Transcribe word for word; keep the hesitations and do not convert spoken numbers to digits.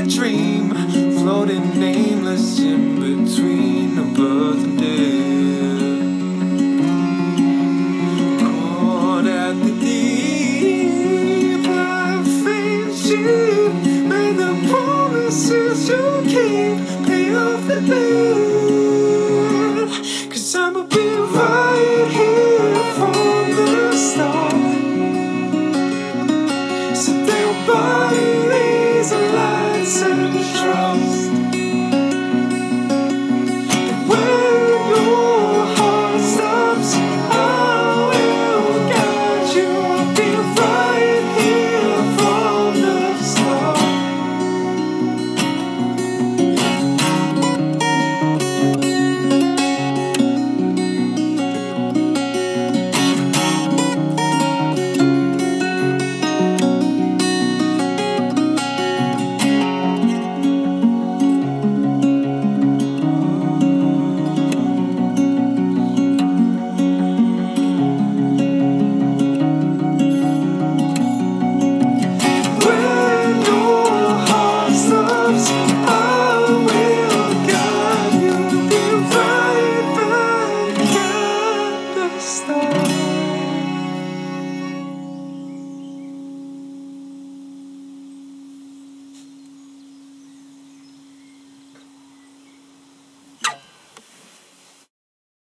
A dream floating nameless in between above and dead, caught at the deep. I faint, you made the promises you keep, pay off the debt, 'cause I'm a